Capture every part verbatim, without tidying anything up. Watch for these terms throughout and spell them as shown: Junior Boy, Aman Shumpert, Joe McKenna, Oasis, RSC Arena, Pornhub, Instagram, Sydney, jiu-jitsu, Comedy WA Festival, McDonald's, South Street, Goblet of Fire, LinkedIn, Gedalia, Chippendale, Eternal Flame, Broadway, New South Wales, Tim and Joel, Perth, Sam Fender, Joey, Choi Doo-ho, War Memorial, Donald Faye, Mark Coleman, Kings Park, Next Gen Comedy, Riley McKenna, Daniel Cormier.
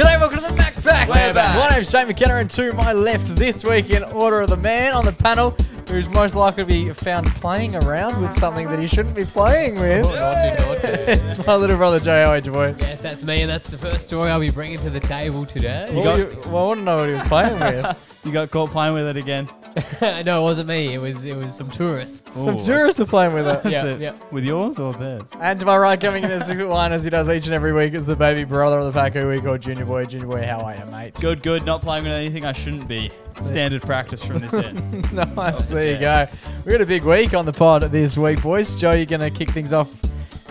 G'day, welcome to the MacPack. We're back. My name's Shane McKenna, and to my left this week in order of the man on the panel who's most likely to be found playing around with something that he shouldn't be playing with. Oh, naughty, naughty. It's my little brother J I H. Joy. Yes, that's me, and that's the first story I'll be bringing to the table today. You got, you, well, I want to know what he was playing with. You got caught playing with it again. No, it wasn't me. It was it was some tourists. Ooh. Some tourists are playing with it. Yeah, it. Yeah. With yours or theirs? And to my right, coming in at six foot one, as he does each and every week, is the baby brother of the pack who we call Junior Boy. Junior Boy, how are you, mate? Good, good. Not playing with anything I shouldn't be. Standard practice from this end. Nice. There you go. We got a big week on the pod this week, boys. Joe, you're going to kick things off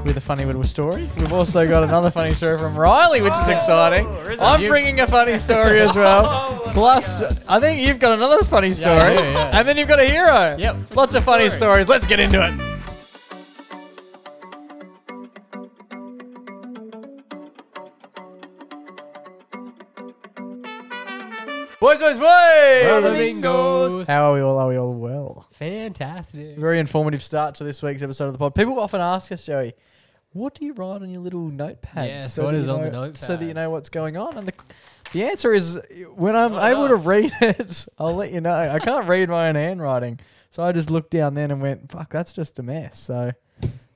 with a funny little story. We've also got another funny story from Riley, which oh, is exciting. Is I'm you? bringing a funny story as well. Oh, plus, I think you've got another funny story. Yeah, do, yeah. And then you've got a hero. Yep. Lots of funny story. stories. Let's get into it. Boys, boys, boys! Brother Mingos! How are we all? Are we all well? Fantastic. Very informative start to this week's episode of the pod. People often ask us, Joey, what do you write on your little notepad? Yeah, so what is on the notepad? So that you know what's going on. And the, the answer is, when I'm oh, able no. to read it, I'll let you know. I can't read my own handwriting. So I just looked down then and went, fuck, that's just a mess. So...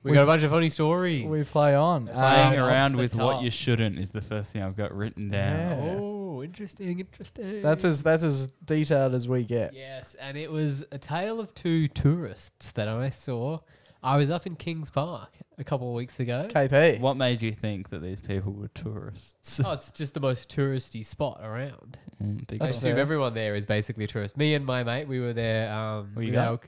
We, we got a bunch of funny stories. We play on. Playing um, around with top. What you shouldn't is the first thing I've got written down. Yeah. Oh, interesting, interesting. That's as that's as detailed as we get. Yes, and it was a tale of two tourists that I saw. I was up in Kings Park a couple of weeks ago. K P. What made you think that these people were tourists? Oh, it's just the most touristy spot around. Mm, I assume fair. everyone there is basically a tourist. Me and my mate, we were there. Um, were you going?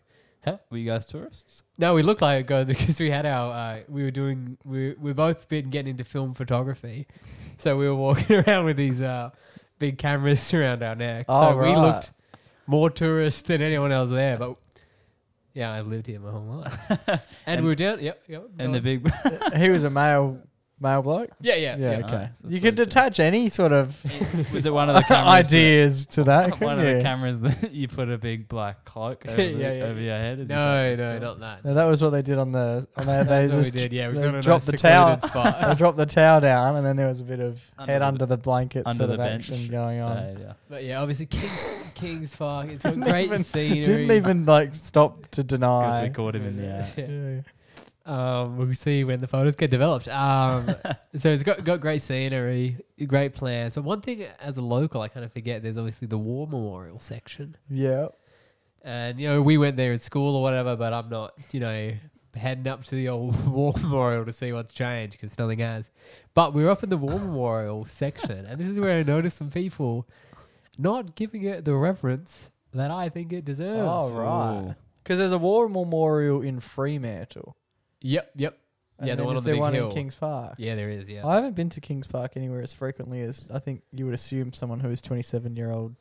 Huh? Were you guys tourists? No, we looked like it, God, because we had our, uh, we were doing, we we both been getting into film photography. So we were walking around with these uh, big cameras around our neck. Oh, so right. we looked more tourist than anyone else there. But yeah, I've lived here my whole life. and, and we were down, yep. yep and the big. He was a male male bloke? Yeah, yeah. Yeah, yeah. Okay. Oh, you could detach any sort of was it one of the cameras ideas that, to that. One of you? the cameras that you put a big black cloak over, yeah, the, yeah. over your head. No, you no, not that. No, that was what they did on the... On the That's they just what we did, yeah. We they dropped, nice the towel, they dropped the towel down and then there was a bit of under head the, under the blanket under sort the of bench. action going on. Uh, yeah. But yeah, obviously Kings, Kings Park, it's got great even, scenery. Didn't even like stop to deny. Because we caught him in the air. Um, we'll see when the photos get developed. Um, so it's got, got great scenery, great plans. But one thing as a local, I kind of forget, there's obviously the War Memorial section. Yeah. And, you know, we went there at school or whatever, but I'm not, you know, heading up to the old War Memorial to see what's changed because nothing has. But we were up in the War Memorial section, and this is where I noticed some people not giving it the reverence that I think it deserves. Oh, right. Because there's a War Memorial in Fremantle. Yep, yep. And yeah, the one on the big hill. Is there one in Kings Park? Yeah, there is, yeah. I haven't been to Kings Park anywhere as frequently as I think you would assume someone who is twenty-seven-year-old,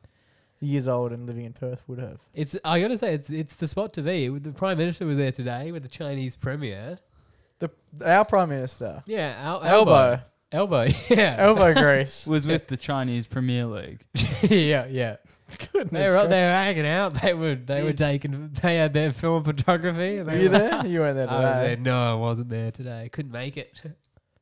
years old and living in Perth would have. It's I got to say, it's it's the spot to be. The Prime Minister was there today with the Chinese Premier. The Our Prime Minister? Yeah, our, Albo. Albo, yeah. Albo Greece. Was with the Chinese Premier League. Yeah, yeah. Goodness, they were up there hanging out. They were they yeah. were taking. They had their film photography. Were you there? You weren't there today. I was there. No, I wasn't there today. Couldn't make it.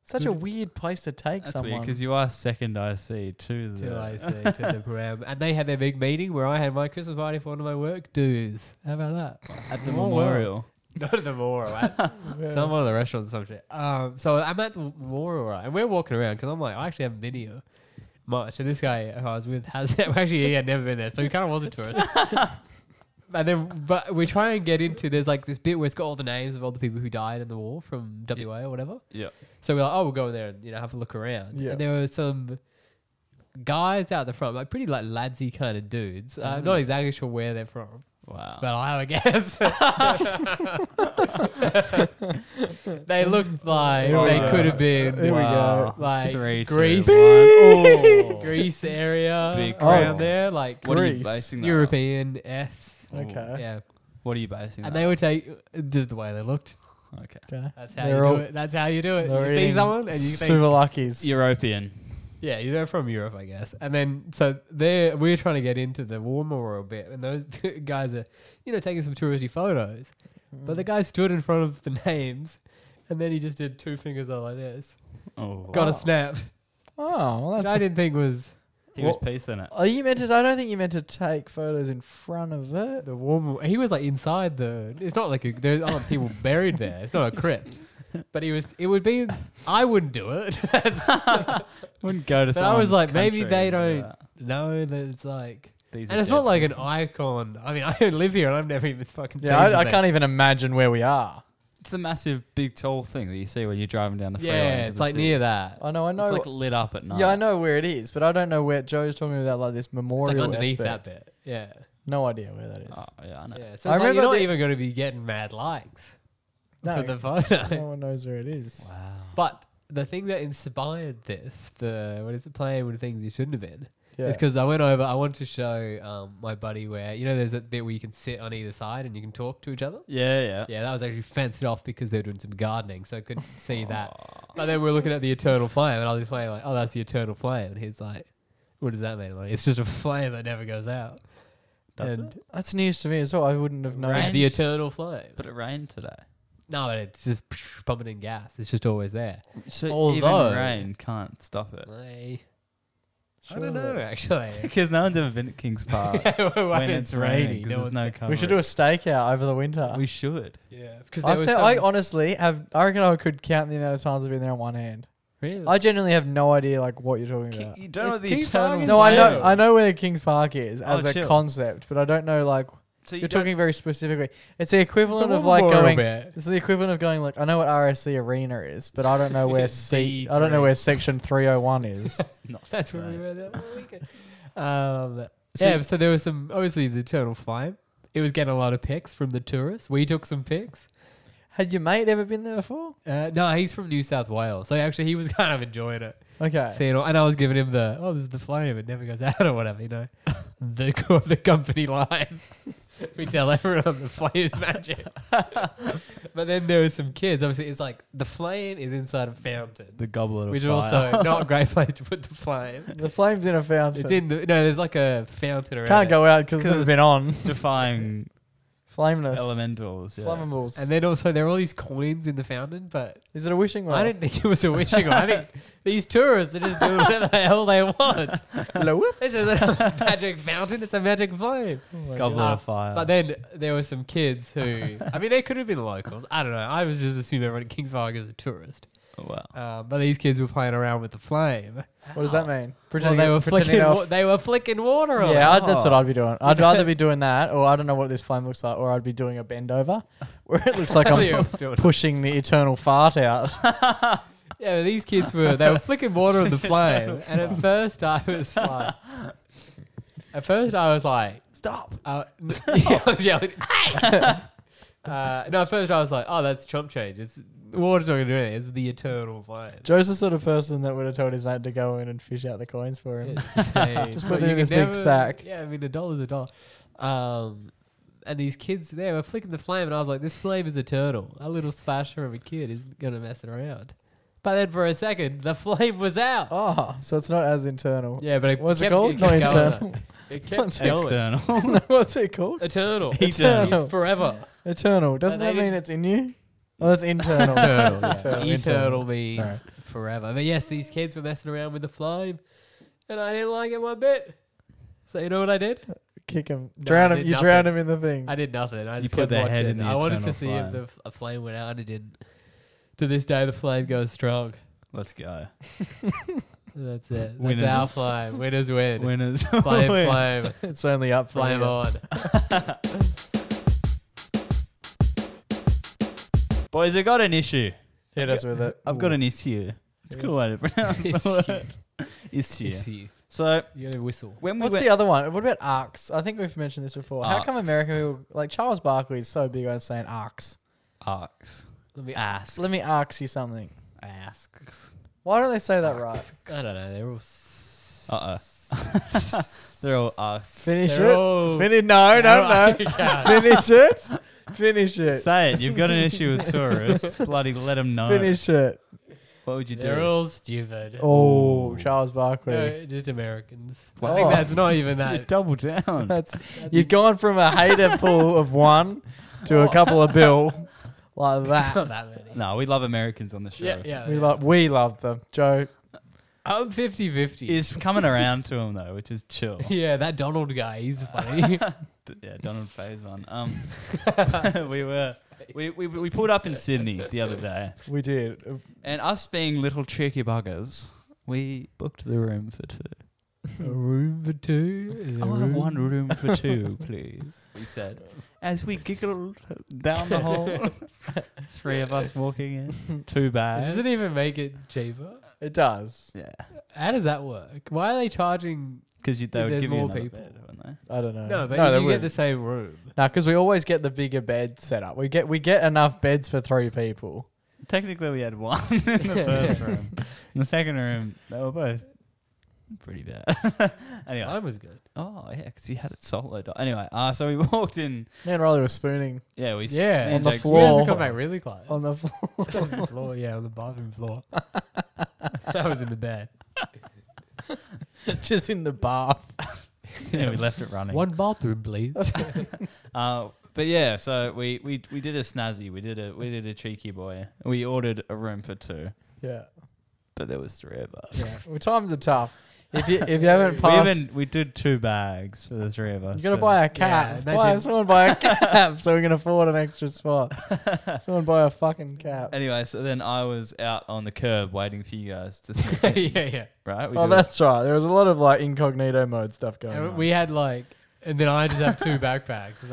Such a weird place to take That's someone because you are second I C to the to I C to the Prem, and they had their big meeting where I had my Christmas party for one of my work dues. How about that? At the Memorial. Not at the Memorial. Some one of the restaurants or some shit. Um, so I'm at the Memorial, right, and we're walking around because I'm like, I actually haven't been here much, and this guy who I was with has actually he had never been there, so he kind of was a tourist. And then, but we try and get into there's like this bit where it's got all the names of all the people who died in the war from W A yeah. or whatever. Yeah. So we're like, oh, we'll go in there and you know have a look around. Yeah. And there were some guys out the front, like pretty like ladsy kind of dudes. Mm. I'm not exactly sure where they're from. Wow. But I'll have a guess. They looked like oh, they yeah. could have been Here wow. we go. like Three, Greece two, oh. Greece area Big around oh. there. Like what Greece. Are you basing European S. Okay. Yeah. What are you basing And that they would take just the way they looked. Okay. okay. That's how They're you do it. That's how you do it. You see someone and you think Souvlakis. European. Yeah, they're from Europe, I guess. And then, so there, we're trying to get into the War Memorial bit, and those guys are, you know, taking some touristy photos. Mm. But the guy stood in front of the names, and then he just did two fingers like this. Oh, Got wow. a snap. Oh, well, that's I didn't think was... He well, was peace in it. Oh, you meant to? I don't think you meant to take photos in front of it. The War. He was like inside the. It's not like a, there's other people buried there. It's not a crypt. But he was. It would be. I wouldn't do it. Wouldn't go to. But I was like, maybe they don't uh, know that it's like. These and it's not like people. An icon. I mean, I don't live here, and I've never even fucking. Yeah, seen I, I can't even imagine where we are. It's the massive, big, tall thing that you see when you're driving down the freeway. Yeah, it's like near that. I know, I know. It's like lit up at night. Yeah, I know where it is, but I don't know where. Joe's talking about like this memorial. It's like underneath that bit. Yeah. No idea where that is. Oh, yeah, I know. Yeah, so I remember like you're not even going to be getting mad likes no, for the photo. No one knows where it is. Wow. But the thing that inspired this, the what is it, playing with things you shouldn't have been, yeah. is because I went over, I wanted to show um, my buddy where, you know, there's that bit where you can sit on either side and you can talk to each other. Yeah, yeah. Yeah, that was actually fenced off because they were doing some gardening, so I couldn't see that. But then we were looking at the Eternal Flame, and I was just playing like, oh, that's the Eternal Flame. And he's like, what does that mean? I'm like, it's just a flame that never goes out. Does and it? That's news to me as well. I wouldn't have known. Rained. The Eternal Flame. But it rained today. No, it's just pumping in gas. It's just always there. So although, even rain can't stop it. I Sure. I don't know, actually. Because no one's ever been at Kings Park yeah, when, when it's raining. No there's no cover. We should do a stakeout over the winter. We should. Yeah. Because I, I honestly have... I reckon I could count the amount of times I've been there on one hand. Really? I genuinely have no idea like what you're talking Ki about. You don't it's know the Kings Eternal... Park is no, I know, I know where the Kings Park is oh, as chill. a concept, but I don't know like... So you you're talking very specifically. It's the equivalent of like going. It's the equivalent of going like I know what R S C Arena is, but I don't know where C. I don't know where section three hundred one is. That's not. That's right. Where we were that weekend. Um, so yeah. So there was some obviously the Eternal Flame. It was getting a lot of pics from the tourists. We took some pics. Had your mate ever been there before? Uh, no, he's from New South Wales. So actually, he was kind of enjoying it. Okay. Seeing all, and I was giving him the oh, this is the flame. It never goes out or whatever. You know, the the company line. We tell everyone the flame is magic. But then there were some kids. Obviously, it's like the flame is inside a fountain. The Goblet of Fire. Which is also not a great place to put the flame. The flame's in a fountain. It's in the... No, there's like a fountain around Can't it. go out because it's been on. Defying... Flameless. Elementals. Yeah. Flammables. And then also there are all these coins in the fountain, but... Is it a wishing well? I didn't think it was a wishing well. I think these tourists are just doing whatever the hell they want. This is a magic fountain. It's a magic flame. Oh Goblet of Fire. But then there were some kids who... I mean, they could have been locals. I don't know. I was just assuming everyone at Kings Park is a tourist. Oh, wow. Um, but these kids were playing around with the flame. What does that mean? Well, they were flicking. Wa they were flicking water. Around. Yeah, I'd, that's what I'd be doing. I'd either be doing that, or I don't know what this flame looks like, or I'd be doing a bend over, where it looks like I'm pushing the eternal fart out. Yeah, but these kids were. They were flicking water on the flame, and at first I was like, at first I was like, stop! Uh, I was yelling, hey! Uh, no, at first I was like, oh, that's chump change. It's water's not going to do anything. It's the eternal flame. Joe's the sort of person that would have told his mate to go in and fish out the coins for him. Just put them in this never, big sack. Yeah, I mean, a dollar's a dollar. Um, and these kids there were flicking the flame, and I was like, this flame is eternal. A little splasher of a kid isn't going to mess it around. But then for a second, the flame was out. Oh, so it's not as internal. Yeah, but it was it called? It not internal. It kept What's going. External. No, what's it called? Eternal. Eternal. Eternal. Forever. Eternal. Doesn't that mean it's in you? Well, that's internal. Eternal, yeah. Eternal. Eternal means right. forever. But yes, these kids were messing around with the flame, and I didn't like it one bit. So you know what I did? Kick him. No, drown him. You nothing. drown him in the thing. I did nothing. I you just put their head in the I wanted to see flame. if the f a flame went out, and it didn't. To this day, the flame goes strong. Let's go. That's it. Winners. That's our flame. Winners win. Winners flame, win. Flame. It's only up. Flame you. on. Boys, I got an issue. Hit us with it. I've Ooh. got an issue. It's a good way to pronounce the word. Issue. Issue. So you gotta whistle. When we What's the other one? What about arcs? I think we've mentioned this before. Arcs. How come American people like Charles Barkley is so big on saying arcs? Arcs. Let me ask. Let me ask you something. Asks. Why don't they say that right? I don't know. They're all. Uh oh. They're all asks. Finish They're it. Finish. No, no, no. Finish it. Finish it. Say it. You've got an issue with tourists. Bloody let them know. Finish it. What would you They're do? They're all stupid. Oh, Charles Barkley. No, just Americans. Wow. I think that's not even that. You're double down. That's, you've gone from a hater pool of one to oh. a couple of bill. Like that. It's not that many. No, we love Americans on the show. Yeah, yeah, we yeah. love we love them. Joe, I'm fifty fifty. Is coming around to him, though, which is chill. Yeah, that Donald guy, he's funny. Yeah, Donald Faye's one. Um, we were we, we we pulled up in Sydney the other day. We did. And us being little cheeky buggers, we booked the room for two. A room for two? I want one room for two, please, we said. As we giggled down the hall, three of us walking in. Too bad. Does it even make it cheaper? It does. Yeah. How does that work? Why are they charging... Because they would give more you people, bed, wouldn't they? I don't know. No, but no, you get the same room. No, nah, because we always get the bigger bed set up. We get we get enough beds for three people. Technically, we had one in the first room. In the second room, they were both pretty bad. Anyway, mine was good. Oh yeah, because you had it solo. Anyway, uh, so we walked in. Me and Riley were spooning. Yeah, we yeah on, on the floor. We got back really close on the floor. on the floor, yeah, on the bathroom floor. That was in the bed. Just in the bath. Yeah, we left it running. One bathroom, please. uh, but yeah, so we, we we did a snazzy. We did a we did a cheeky boy. We ordered a room for two. Yeah, but there was three of us. Yeah, well, times are tough. If you if you haven't passed, we, even, we did two bags for the three of us. You gotta so buy a cab. Yeah, buy, someone buy a cab so we can afford an extra spot. Someone buy a fucking cab. Anyway, so then I was out on the curb waiting for you guys to sneak in. Yeah, yeah, right. We oh, that's it. Right. There was a lot of like incognito mode stuff going yeah, on. We had like, and then I just have two backpacks.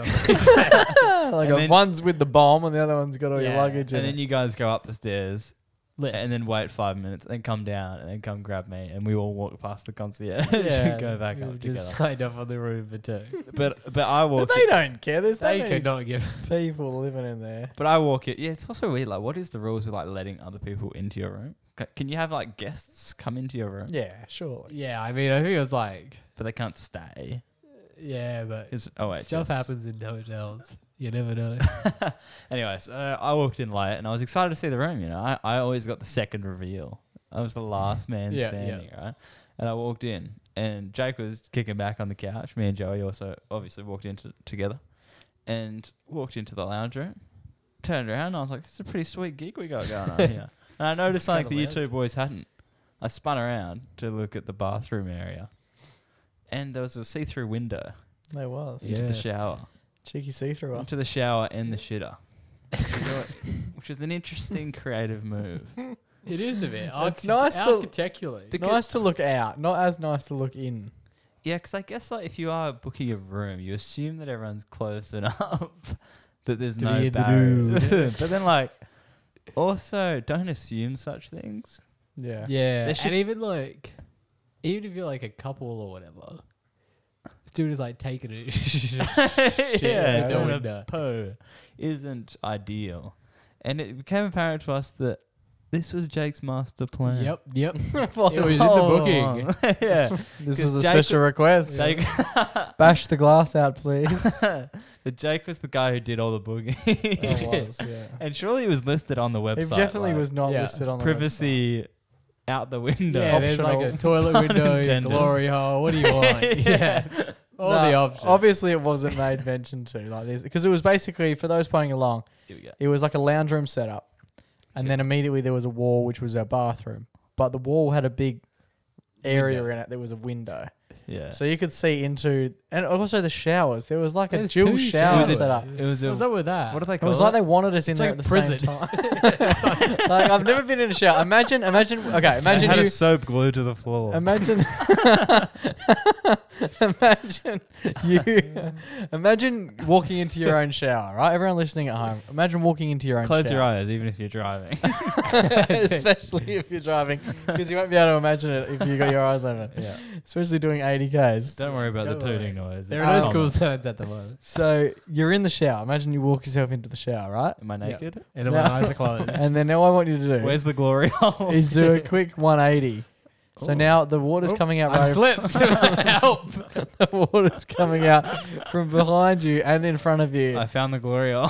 Like a, one's with the bomb, and the other one's got all yeah. your luggage. And in then it. You guys go up the stairs. Lift. And then wait five minutes, then come down, and then come grab me, and we all walk past the concierge yeah, and go back we up just together. Just up on the room for two. But but I walk. But they don't care. There's they could not give people living in there. But I walk it. Yeah, it's also weird. Like, what is the rules with like letting other people into your room? Can you have like guests come into your room? Yeah, sure. Yeah, I mean, I think it was like, but they can't stay. Yeah, but it's, oh wait, stuff happens in hotels. You never know. Anyway, so I walked in late and I was excited to see the room, you know. I, I always got the second reveal. I was the last man yeah, standing, yeah. right? And I walked in and Jake was kicking back on the couch. Me and Joey also obviously walked in to, together and walked into the lounge room, turned around and I was like, this is a pretty sweet gig we got going on here. And I noticed something the weird. You two boys hadn't. I spun around to look at the bathroom area and there was a see-through window. There was. Into yes. the shower. Cheeky see-through up. Into the shower and the shitter. Which is an interesting creative move. It is a bit. It's nice architecturally. Nice to look out. Not as nice to look in. Yeah, because I guess like if you are booking a room, you assume that everyone's close enough that there's no barriers. But then like, also don't assume such things. Yeah. Yeah. And even like, even if you're like a couple or whatever... Dude is like taking it. Shit, yeah, doing a poo isn't ideal, and it became apparent to us that this was Jake's master plan. Yep, yep. It was in the booking. Yeah, this is a Jake special request. Jake bash the glass out, please. But Jake was the guy who did all the booking. It was, yeah. And surely it was listed on the website. It definitely like, was not yeah, listed on the privacy. Website. Out the window. Yeah, there's like a toilet window, glory hole. What do you want? Yeah. yeah. All no, the options. Obviously, it wasn't made mention to like this because it was basically, for those playing along, it was like a lounge room setup. And yeah. then immediately there was a wall, which was our bathroom. But the wall had a big area window. In it. There was a window. Yeah. So you could see into, and also the showers. There was like there a was dual shower setup. It was what's up with that? What do they call it? It was like they wanted us in it's there like at the prison. Same time. It's like, like I've never been in a shower. Imagine, imagine. Okay, imagine I had you had a soap glued to the floor. Imagine, imagine you, imagine walking into your own shower. Right, everyone listening at home. Imagine walking into your own. Close shower. Close your eyes, even if you're driving. Especially if you're driving, because you won't be able to imagine it if you got your eyes open. Yeah. Especially doing eight. Guys. Don't worry about Don't the tooting noise. There are no cool sounds at the moment. So you're in the shower. Imagine you walk yourself into the shower, right? Am I naked? Yep. And now, my eyes are closed. And then now what I want you to do... Where's the glory hole? ...is do a quick one eighty. Ooh. So now the water's Oop. coming out... I slipped. Help! The water's coming out from behind you and in front of you. I found the glory hole.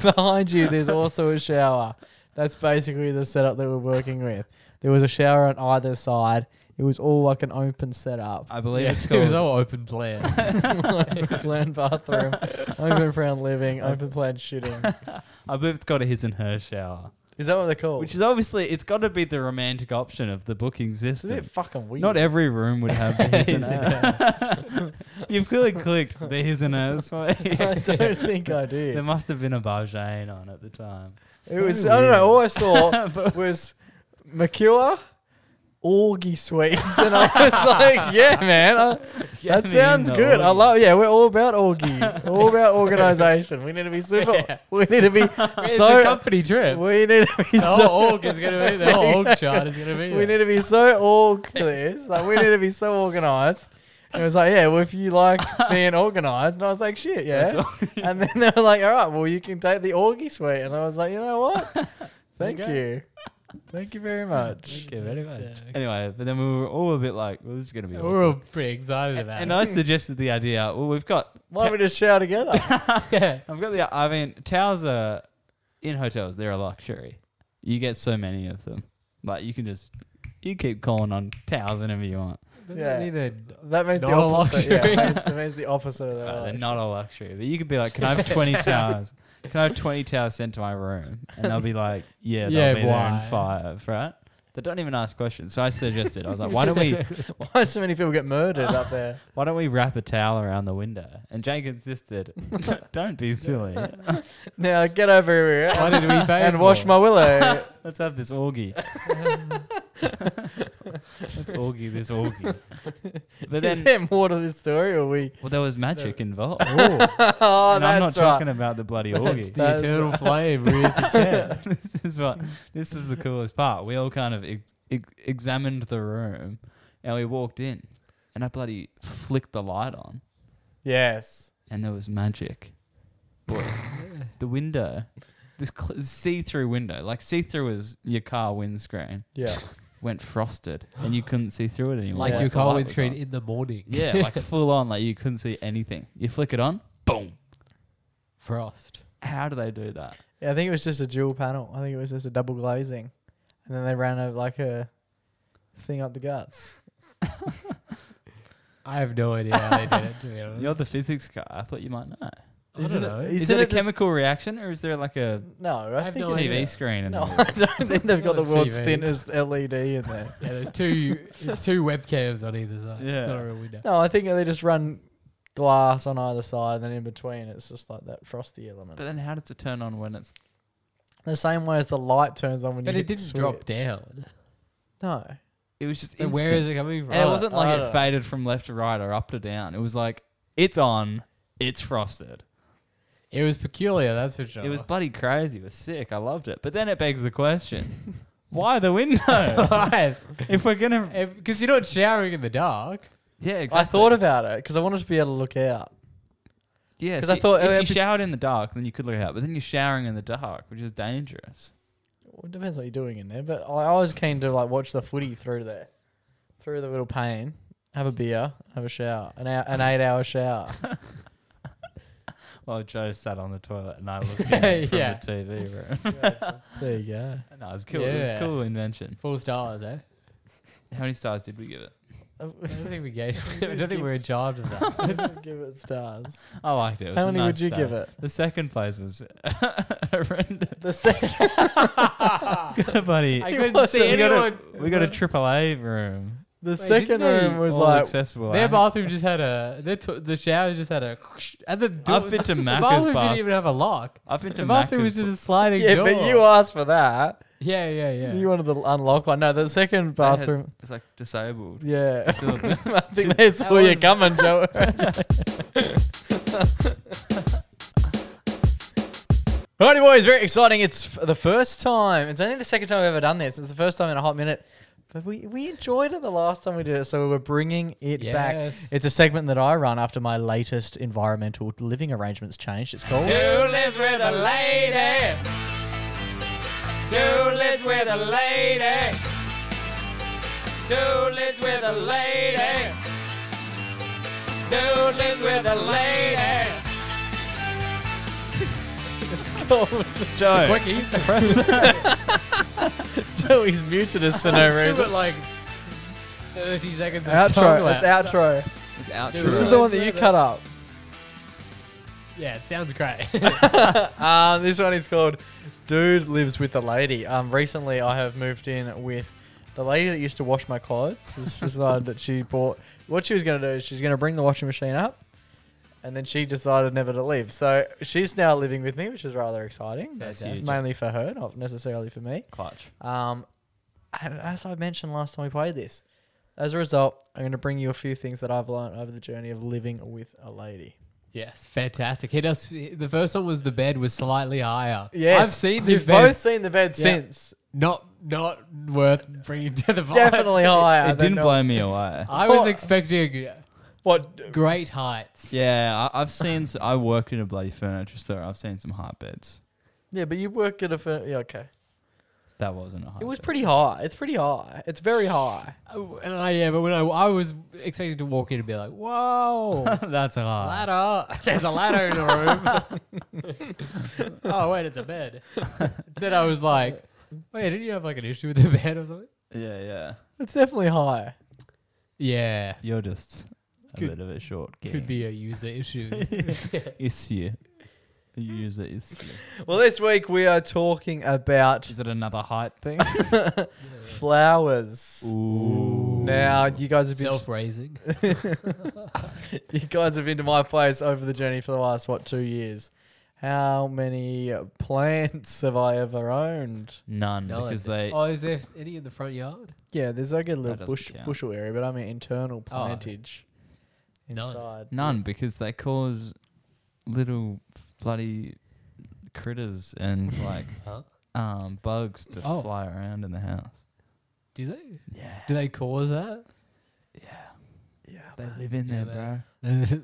Behind you, there's also a shower. That's basically the setup that we're working with. There was a shower on either side. It was all like an open setup. I believe yeah, it's called. It was all open plan. Open plan bathroom, open plan living, open plan shitting. I believe it's got a his and her shower. Is that what they're called? Which is obviously, it's got to be the romantic option of the booking system. Isn't it fucking weird? Not every room would have the his and hers. You've clearly clicked the his and hers. I don't think I did. There must have been a Barjane on at the time. It so was, weird. I don't know, all I saw was Mercure, Orgy Sweets, and I was like, yeah, man, I, yeah, that sounds good. Orgy. I love, yeah, we're all about orgy, all about organisation. We need to be super, yeah. we need to be it's so. It's a company trip. We need to be the so. The whole org is going to be, the whole org chart is going to be. We need to be so org for this. Like, we need to be so organised. And it was like, yeah, well, if you like being organised. And I was like, shit, yeah. And then they were like, all right, well, you can take the orgy suite. And I was like, you know what? Thank you. you. Thank you very much. Thank you very much. Yeah, okay. Anyway, but then we were all a bit like, well, this is going to be yeah, awkward. We were all pretty excited and, about and it. And I suggested the idea, well, we've got... Why don't we just shower together? yeah. I've got the... I mean, towels are... In hotels, they're a luxury. You get so many of them. Like, you can just... You keep calling on towels whenever you want. Yeah. That, that means not the opposite. A luxury. Yeah, that means the opposite of that. Uh, they're not a luxury. But you could be like, can I have twenty towels? Can I have twenty towels sent to my room? And they'll be like, yeah, they'll yeah, be why? there in five, right? They don't even ask questions. So I suggested, I was like, why don't we... Why do so many people get murdered up there? Why don't we wrap a towel around the window? And Jake insisted, don't be silly. Now get over here. Why did we pay And for? wash my willow. Let's have this orgy. Um. Let's orgy this orgy. But then, is there more to this story, or we? Well, there was magic no. involved. oh, and that's I'm not right. talking about the bloody that's, orgy. The Eternal Flame rears its head. This is what. This was the coolest part. We all kind of ex ex examined the room, and we walked in, and I bloody flicked the light on. Yes. And there was magic. Boys, the window, this see-through window, like see-through was your car windscreen. Yeah. Went frosted and you couldn't see through it anymore. Like your car windscreen in the morning. Yeah, like full on, like you couldn't see anything. You flick it on, boom. Frost. How do they do that? Yeah, I think it was just a dual panel. I think it was just a double glazing. And then they ran a, like a thing up the guts. I have no idea how they did it, to be honest. You're the physics guy. I thought you might know. I don't know. Is, is it, it a chemical reaction or is there like a no, I have no T V idea. screen? In no, I don't think they've got the world's T V. thinnest L E D in there. Yeah, there's two, it's two webcams on either side. Yeah. It's not a real window. No, I think they just run glass on either side and then in between it's just like that frosty element. But then how does it turn on when it's... The same way as the light turns on when but you... But it didn't sweat. drop down. No. It was just... So where is it coming from? And it wasn't like it know. faded from left to right or up to down. It was like, it's on, it's frosted. It was peculiar, that's for sure. It was bloody crazy. It was sick. I loved it. But then it begs the question, why the window? Why? If we're going to... Because you're not showering in the dark. Yeah, exactly. I thought about it because I wanted to be able to look out. Yeah, because so I thought... If, if you showered in the dark, then you could look out. But then you're showering in the dark, which is dangerous. Well, it depends what you're doing in there. But I, I was keen to like watch the footy through there, through the little pane, have a beer, have a shower, an, hour, an eight-hour shower. Well, Joe sat on the toilet and I looked in from yeah. the T V room. There you go. No, it was cool. Yeah. It was a cool invention. Four stars, eh? How many stars did we give it? I don't think we gave it. I don't think we were in charge of that. I didn't give it stars. I liked it. It was How many a nice would you start. give it? The second place was horrendous. The second... Buddy. I couldn't see anyone. We got a triple A room. The Wait, second room was like accessible, their eh? bathroom just had a their t the shower just had a and the door. I've been to Macca's. The bathroom bath. didn't even have a lock. I've been to the bathroom Macca's was just a sliding yeah, door. Yeah, but you asked for that. Yeah, yeah, yeah. You wanted the unlock one. No, the second bathroom it's like disabled. Yeah, disabled. I think they saw you coming, Joe. Alrighty, boys, very exciting. It's f the first time. It's only the second time we've ever done this. It's the first time in a hot minute. But we, we enjoyed it the last time we did it, so we're bringing it yes. back. It's a segment that I run after my latest environmental living arrangements changed. It's called... Who lives with a lady? Who lives with a lady? Who lives with a lady? Who lives with a lady? It's called Joe. Quickie. Press that. Joey's muted us for no reason. Let's do it like thirty seconds of outro. It's outro. It's outro. This is the one that you cut up. Yeah, it sounds great. um, this one is called dude lives with the lady. Um, recently I have moved in with the lady that used to wash my clothes. Has decided that she bought. What she was going to do is she's going to bring the washing machine up, and then she decided never to leave. So she's now living with me, which is rather exciting. That's huge. Mainly for her, not necessarily for me. Clutch. Um, and as I mentioned last time we played this, as a result, I'm going to bring you a few things that I've learned over the journey of living with a lady. Yes, fantastic. Hit us. The first one was the bed was slightly higher. Yes, I've seen this. You've bed. both seen the bed yeah. since. Not, not worth bringing to the vibe. Definitely higher. It didn't blow me away. I was what? expecting what great heights. Yeah, I, I've seen. So I worked in a bloody furniture store. I've seen some high beds. Yeah, but you work at a furniture. Yeah, okay. That wasn't a high. It was bed. pretty high. It's pretty high. It's very high. Oh, and I, yeah, but when I, I was expecting to walk in and be like, whoa. That's a high. Ladder. There's a ladder in the room. Oh, wait, it's a bed. Then I was like, wait, didn't you have like an issue with the bed or something? Yeah, yeah. It's definitely high. Yeah. You're just a could, bit of a short game. Could be a user issue. Issue. User is well, this week we are talking about. Is it another height thing? Flowers. Ooh. Now you guys have been self-raising. You guys have been to my place over the journey for the last what two years. How many plants have I ever owned? None, no, because they. Oh, is there any in the front yard? Yeah, there's like a little bush count. bushel area, but I mean internal plantage. Oh. Inside. None, None yeah. because they cause little. Bloody critters and like huh? um, bugs to oh. fly around in the house. Do they? Yeah. Do they cause that? Yeah. Yeah. They man. live in yeah, there, man. bro.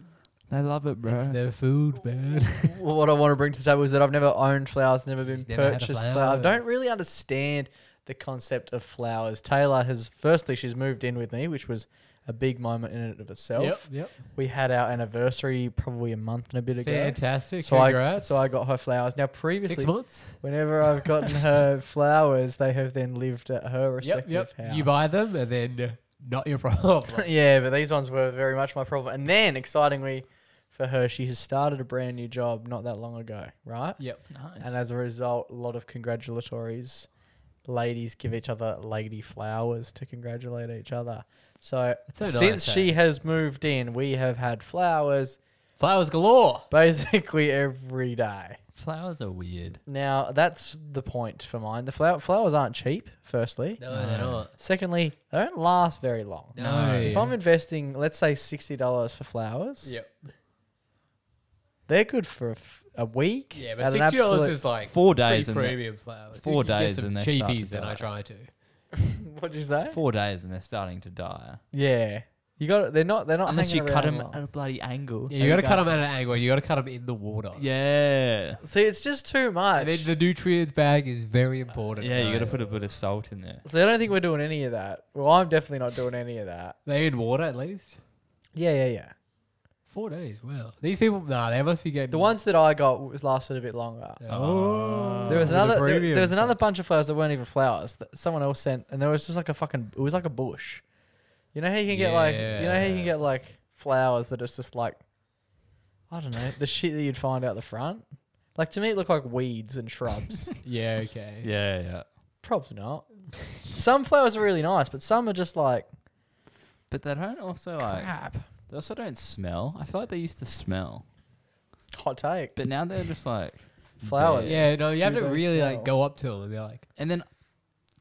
They love it, bro. It's their food, man. Well, what I want to bring to the table is that I've never owned flowers, never been never purchased flowers. I don't really understand the concept of flowers. Taylor has, firstly, she's moved in with me, which was a big moment in and of itself. Yep, yep. We had our anniversary probably a month and a bit ago. Fantastic. So Congrats. I, so I got her flowers. Now previously, Six months. whenever I've gotten her flowers, they have then lived at her respective yep, yep. house. You buy them and then not your problem. Yeah, but these ones were very much my problem. And then, excitingly for her, she has started a brand new job not that long ago, right? Yep. Nice. And as a result, a lot of congratulatories. Ladies give each other lady flowers to congratulate each other. So, so since nice, she hey. has moved in, we have had flowers. Flowers galore. Basically every day. Flowers are weird. Now, that's the point for mine. The flower, flowers aren't cheap, firstly. No, no, they're not. Secondly, they don't last very long. No. If I'm investing, let's say, sixty dollars for flowers. Yep. They're good for a, f a week. Yeah, but sixty dollars is like four days and premium flowers. Four you days and they're cheapies than I try to. What did you say? Four days and they're starting to die. Yeah, you got. They're not. They're not. Unless you cut them well. at a bloody angle. Yeah, you got to cut them at an angle. You got to cut them in the water. Yeah. See, it's just too much. And then the nutrients bag is very important. Uh, yeah, though. You got to put a bit of salt in there. So I don't think we're doing any of that. Well, I'm definitely not doing any of that. They in water at least. Yeah, yeah, yeah. Four days, wow. These people, nah, they must be getting... The ones that I got was lasted a bit longer. Oh. There was another there, there was another bunch of flowers that weren't even flowers that someone else sent, and there was just like a fucking... It was like a bush. You know how you can yeah. get like... You know how you can get like flowers that it's just like... I don't know. The shit that you'd find out the front. Like to me, it looked like weeds and shrubs. Yeah, okay. Yeah, yeah. Probably not. Some flowers are really nice, but some are just like... But they don't also like... Crap. They also don't smell. I feel like they used to smell. Hot take. But now they're just like... Flowers. Dead. Yeah, no, you Do have to really smell? like go up to them and be like... And then...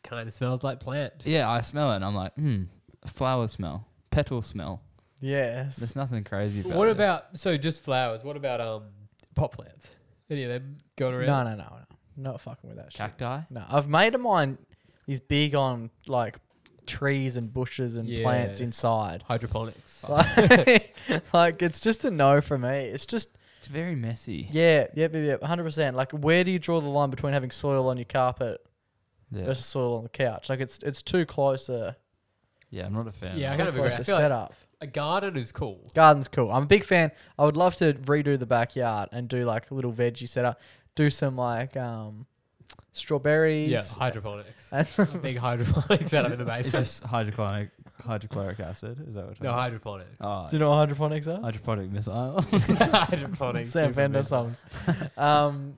Kind of smells like plant. Yeah, I smell it and I'm like, hmm, flower smell. Petal smell. Yes. There's nothing crazy about it. What about... This. So just flowers. What about um pot plants? Any of them going around? No, no, no. no. Not fucking with that Cacti? shit. Cacti? No. I've made a mine... He's big on like... trees and bushes and yeah. plants inside. Hydroponics. Like, like, it's just a no for me. It's just... It's very messy. Yeah, yeah, yeah, one hundred percent. Like, where do you draw the line between having soil on your carpet yeah. versus soil on the couch? Like, it's it's too close a... Yeah, I'm not a fan. Yeah, I kind of agree. I feel like a garden is cool. Garden's cool. I'm a big fan. I would love to redo the backyard and do, like, a little veggie setup. Do some, like... um. Strawberries. Yeah, hydroponics. Big hydroponics out of the basement. It's just hydrochloric, hydrochloric acid. Is that what? No, hydroponics. Oh, do you know what hydroponics are? Hydroponic missile. Hydroponics. Sam Fender songs. Um,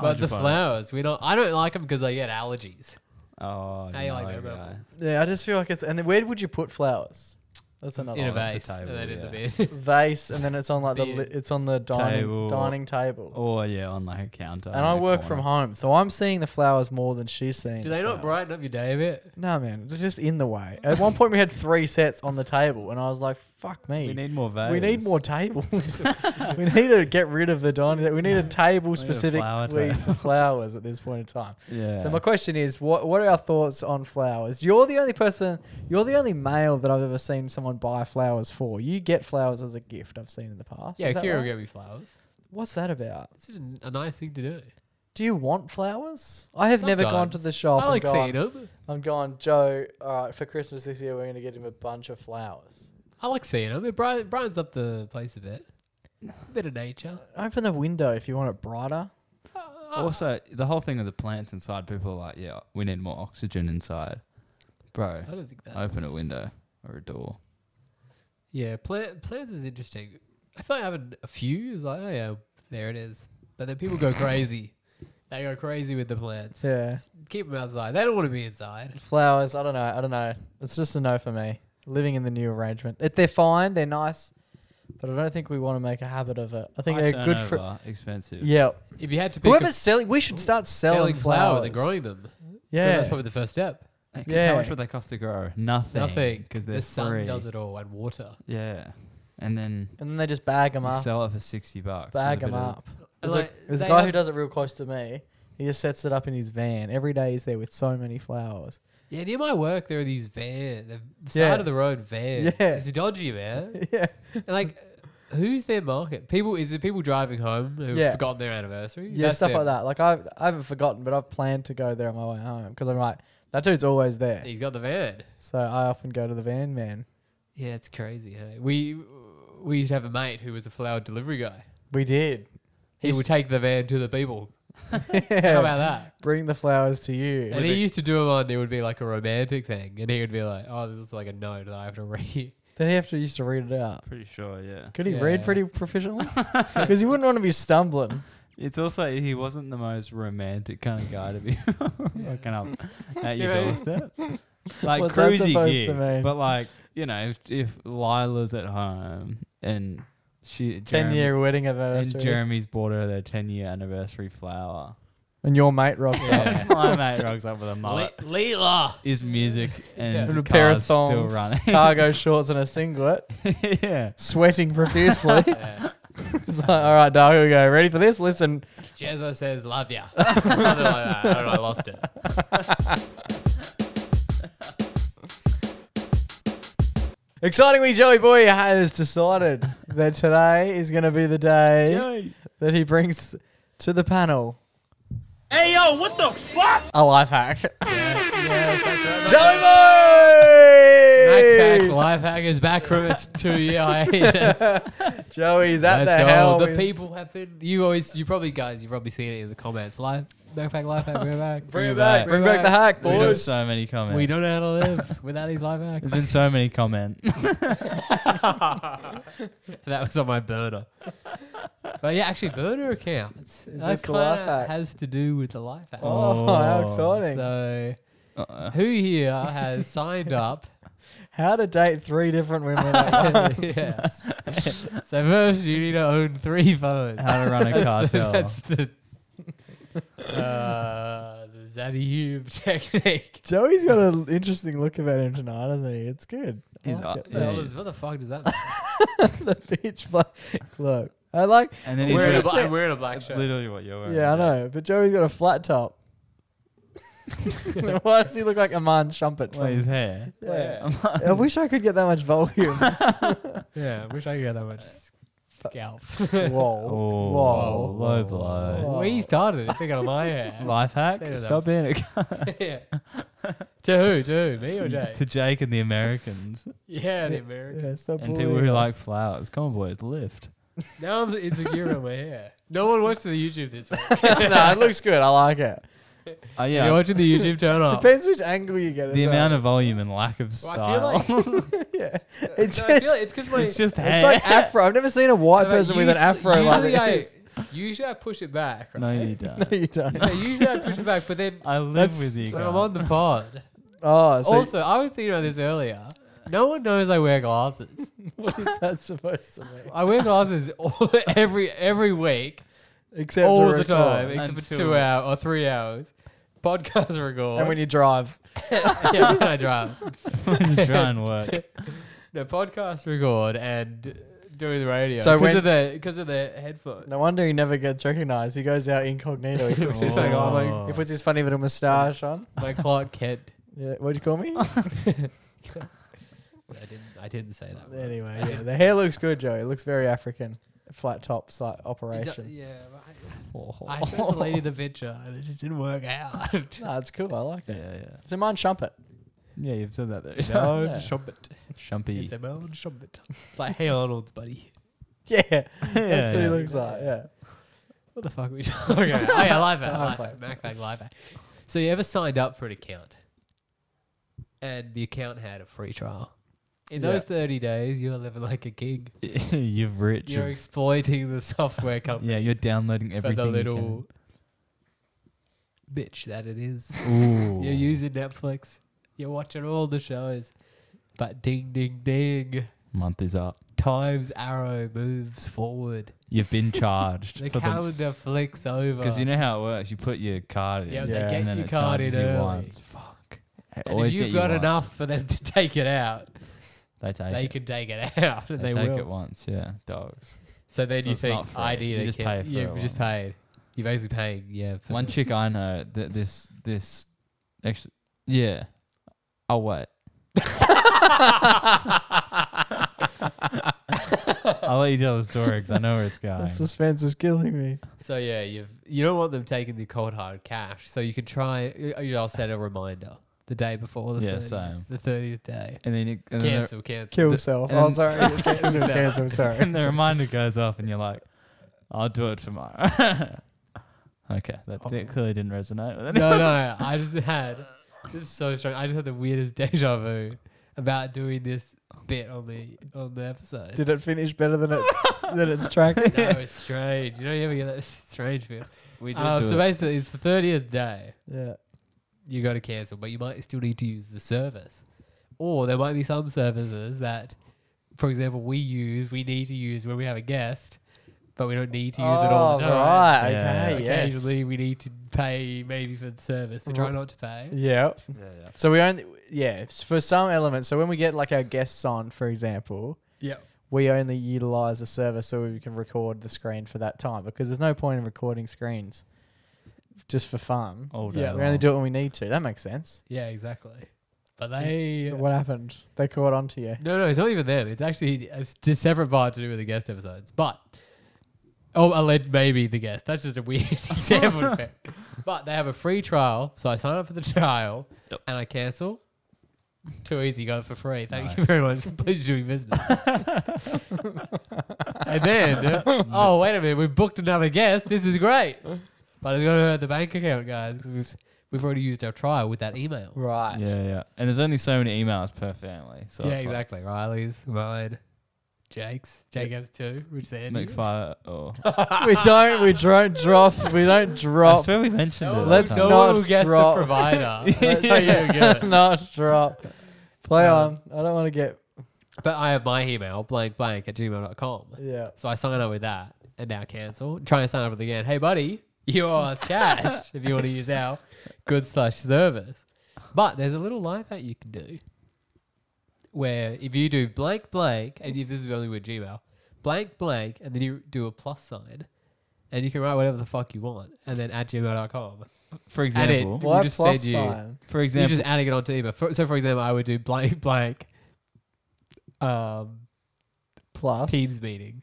But the flowers, we don't. I don't like them because I get allergies. Oh, how no, you like them, guys. Yeah, I just feel like it's. And then where would you put flowers? That's another in a vase. A table, and then yeah. in the bed. Vase, and then it's on like the li it's on the dining table. dining table. Oh yeah, on like a counter. And I work corner. from home, so I'm seeing the flowers more than she's seeing. Do they the not brighten up your day a bit? No, man, they're just in the way. At one point, we had three sets on the table, and I was like, "Fuck me, we need more vases. We need more tables. We need to get rid of the dining. We need a table specifically flower for flowers at this point in time." Yeah. So my question is, what what are our thoughts on flowers? You're the only person. You're the only male that I've ever seen someone buy flowers for. You get flowers as a gift, I've seen in the past. Yeah, Kira will get me flowers. What's that about? It's just a nice thing to do. Do you want flowers? I have Sometimes. never gone to the shop. I like seeing them. I'm going, Joe, all right, for Christmas this year, we're going to get him a bunch of flowers. I like seeing them. It brightens up the place a bit. A bit of nature. Open the window if you want it brighter. Uh, also, the whole thing of the plants inside, people are like, yeah, we need more oxygen inside. Bro, I don't think that's open a window or a door. Yeah, plant, plants is interesting. I feel like having a few is like, oh yeah, there it is. But then people go crazy. They go crazy with the plants. Yeah. Just keep them outside. They don't want to be inside. Flowers, I don't know. I don't know. It's just a no for me. Living in the new arrangement. If they're fine, they're nice, but I don't think we want to make a habit of it. I think High they're good for... expensive. Yeah. If you had to pick... Whoever's selling... We should start selling, selling flowers. flowers and growing them. Yeah. That's probably the first step. Yeah. How much would they cost to grow? Nothing. Nothing. Because the sun free. does it all, and water. Yeah, and then and then they just bag them up. Sell it for sixty bucks. Bag them up. There's, like, a, there's a guy who does it real close to me. He just sets it up in his van. Every day he's there with so many flowers. Yeah, near my work there are these vans, the side yeah. of the road vans. Yeah, it's dodgy, man. Yeah, and like. Who's their market? People is it people driving home who've yeah. forgotten their anniversary? Yeah, That's stuff like that. Like I've, I haven't forgotten, but I've planned to go there on my way home because I'm like, that dude's always there. He's got the van, so I often go to the van man. Yeah, it's crazy. Hey? We we used to have a mate who was a flower delivery guy. We did. He He's would take the van to the people. Yeah. How about that? Bring the flowers to you. And he used to do them on. It would be like a romantic thing, and he would be like, "Oh, this is like a note that I have to read." Then he have to used to read it out. Pretty sure, yeah. Could he yeah. read pretty proficiently? Because you wouldn't want to be stumbling. It's also he wasn't the most romantic kind of guy to be looking up at your doorstep. Like What's cruisy gear, but like you know, if, if Lila's at home and she ten year wedding anniversary, and Jeremy's bought her their ten year anniversary flower. And your mate rocks yeah. up. My mate rocks up with a mullet. Le Leela. His music and yeah. a pair of thongs, still running. Cargo shorts and a singlet. Yeah. Sweating profusely. Yeah. It's like, all right, dog, here we go. Ready for this? Listen. Jezza says, love ya. Something like that. I don't know, I lost it. Excitingly, Joey Boy has decided that today is going to be the day Joey. that he brings to the panel. Hey yo, what the fuck? A life hack. Yeah, yes, that's right. Joey! MacPack life hack is back from its two year hiatus. Joey's at Let's the go. hell. The people have been. You always, you probably guys, you've probably seen it in the comments. Life, MacPack life hack, bring it back, bring it back, bring, bring back. back the hack, boys. We've got so many comments. We don't know how to live without these life hacks. There's been so many comments. That was on my burner. But yeah, actually, burner accounts. Is that the life hack? Has to do with the life hack. Oh, oh how exciting! So, uh-uh. who here has signed up? How to date three different women? Yes. So first, you need to own three phones. How to run a cartel. That's the. Uh, the Zaddy Hube technique. Joey's got an interesting look about him tonight, doesn't he? It's good. I He's like it. yeah, yeah. What the fuck does that mean? The beach black look. I like, and then we're he's wearing a, wearing a black shirt. Literally what you're wearing. Yeah, I know. But Joey's got a flat top. Why does he look like Aman Shumpert? Well, his hair. Yeah. yeah. I wish I could get that much volume. Yeah, I wish I could get that much scalp. Whoa. Whoa. Whoa. Low blow. Whoa. We started it. They got my hair. Life hack. Stop being a guy. Yeah. To who? To who? Me or Jake? To Jake and the Americans. Yeah, the Americans. Yeah, stop and people who us. like flowers. Come on, boys. Lift. Now I'm insecure on my hair. No one watched the YouTube this week. No, it looks good. I like it. Uh, yeah. You're watching the YouTube turn off. Depends which angle you get. The amount well. of volume and lack of style. Well, I feel like yeah. It's no, just, I feel like it's, my, it's just hair. It's like afro. I've never seen a white no, person usually, with an afro like this. I, Usually I push it back. Right? No, you don't. No, you don't. No, usually I push it back, but then I live with you. When I'm on the pod. Oh, so also I was thinking about this earlier. No one knows I wear glasses. What is that supposed to mean? I wear glasses all, every every week, except all the time, except for two hours or three hours. Podcast record. And when you drive, yeah, when I drive, when you try and work. No, podcast record and doing the radio. So because of the because of the headphones. No wonder he never gets recognised. He goes out incognito. He puts his thing on. Like, he puts his funny little moustache on. Like Clark Kent. Yeah, what'd you call me? I didn't. I didn't say that. Anyway, yeah, the hair looks good, Joey. It looks very African. Flat top slight operation. Do, yeah, I, oh. I showed the lady the picture and it just didn't work out. Nah, it's cool. I like it. Yeah, yeah. It's a man shumpet. Yeah, you've said that there. No, yeah. It's a shumpet. Shumpy. It's a man shumpet. It's like Hey Arnold's buddy. Yeah, yeah that's yeah, what he yeah. looks like. Yeah. What the fuck are we talking about? Okay. Oh yeah, live at MacPack live at. So you ever signed up for an account, and the account had a free trial. In yeah. those thirty days, you're living like a king. You're rich. You're exploiting the software company. Yeah, you're downloading everything. For the little bitch that it is. Ooh. You're using Netflix. You're watching all the shows. But ding, ding, ding. Month is up. Time's arrow moves forward. You've been charged. The calendar the flicks over. Because you know how it works. You put your card in. Yeah, yeah. They get and your card in early. Once. Fuck. They and if you've got you enough once. For them to take it out. They take they it. can take it out, and they, they take will. it once, yeah. Dogs. So then so you think I did it. You've yeah, just paid. You're basically paying. Yeah. One chick I know that this this actually yeah. I'll wait. I'll let you tell the story because I know where it's going. That suspense is killing me. So yeah, you've you don't want them taking the cold hard cash, so you can try. You know, I'll set a reminder. The day before the yeah, thirtieth, the thirtieth day, and then it and cancel, then cancel, kill yourself. Oh, sorry, cancel, cancel, cancel, sorry. And the reminder goes off, and you're like, "I'll do it tomorrow." Okay, that oh. clearly didn't resonate with anyone. No, no, I just had this is so strange. I just had the weirdest deja vu about doing this bit on the on the episode. Did it finish better than it than its track? No, it's strange. You don't ever get that strange feel. We did um, do so it. Basically, it's the thirtieth day. Yeah. You got to cancel, but you might still need to use the service. Or there might be some services that, for example, we use, we need to use when we have a guest, but we don't need to use oh, it all the time. Right, yeah. okay, Occasionally yes. we need to pay maybe for the service, but try not to pay. Yeah. yeah, yeah. So we only, yeah, for some elements, so when we get like our guests on, for example, yeah, we only utilize the service so we can record the screen for that time because there's no point in recording screens. Just for fun. All day yeah, we only do it when we need to. That makes sense. Yeah, exactly. But they... What happened? They caught on to you. No, no, it's not even them. It's actually a separate part to do with the guest episodes. But... Oh, I'll let maybe the guest. That's just a weird example. But they have a free trial, so I sign up for the trial yep. and I cancel. Too easy. Got it for free. Thank nice. you very much. Please do business. And then... Oh, wait a minute. We've booked another guest. This is great. But it's going to hurt the bank account, guys, because we've already used our trial with that email. Right. Yeah, yeah. And there's only so many emails per family. So yeah, exactly. Like Riley's, mine, Jake's. Jake has two. Which they McFire. Oh. we don't. We don't drop. We don't drop. That's where we mentioned no, it. Let's no not we'll guess drop. The provider. That's yeah. how you get it. Not drop. Play um, on. I don't want to get. But I have my email, blank blank at gmail dot com. Yeah. So I sign up with that and now cancel. Try and sign up with it again. Hey, buddy. You owe us cash if you want to use our good slash service. But there's a little live hack you can do where if you do blank blank, and if this is only with Gmail, blank blank, and then you do a plus sign, and you can write whatever the fuck you want, and then at gmail dot com. For example, and it, why just plus said sign? You, for example, you're just adding it onto email. For, so for example, I would do blank blank um, plus Teams meeting.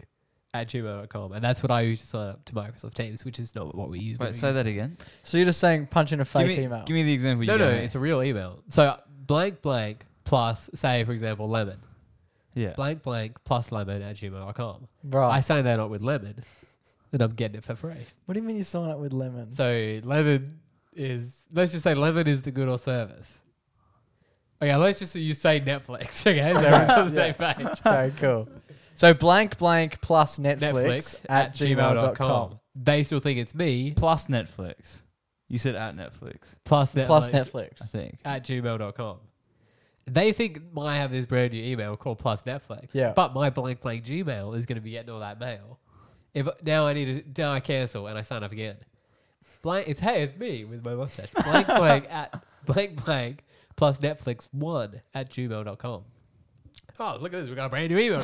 At gmail dot com, and that's what I use to sign up to Microsoft Teams, which is not what we use. Wait, say that again. So you're just saying punch in a fake give me, email. Give me the example. No, you no, it's a real email. So blank blank plus say for example lemon. Yeah. Blank blank plus lemon at gmail dot com. Right. I sign that up with lemon, and I'm getting it for free. What do you mean you sign up with lemon? So lemon is let's just say lemon is the good or service. Okay, let's just say you say Netflix. Okay, so everyone's on the same page. Very cool. So blank blank plus Netflix, Netflix at, at gmail dot com. they still think it's me. Plus Netflix. You said at Netflix. Plus Netflix. Plus Netflix. I think. At gmail dot com. They think I have this brand new email called Plus Netflix. Yeah. But my blank blank Gmail is going to be getting all that mail. If now I need to now I cancel and I sign up again. Blank. It's hey, it's me with my mustache. Blank blank at blank blank plus Netflix one at gmail dot com. Oh, look at this! We got a brand new email.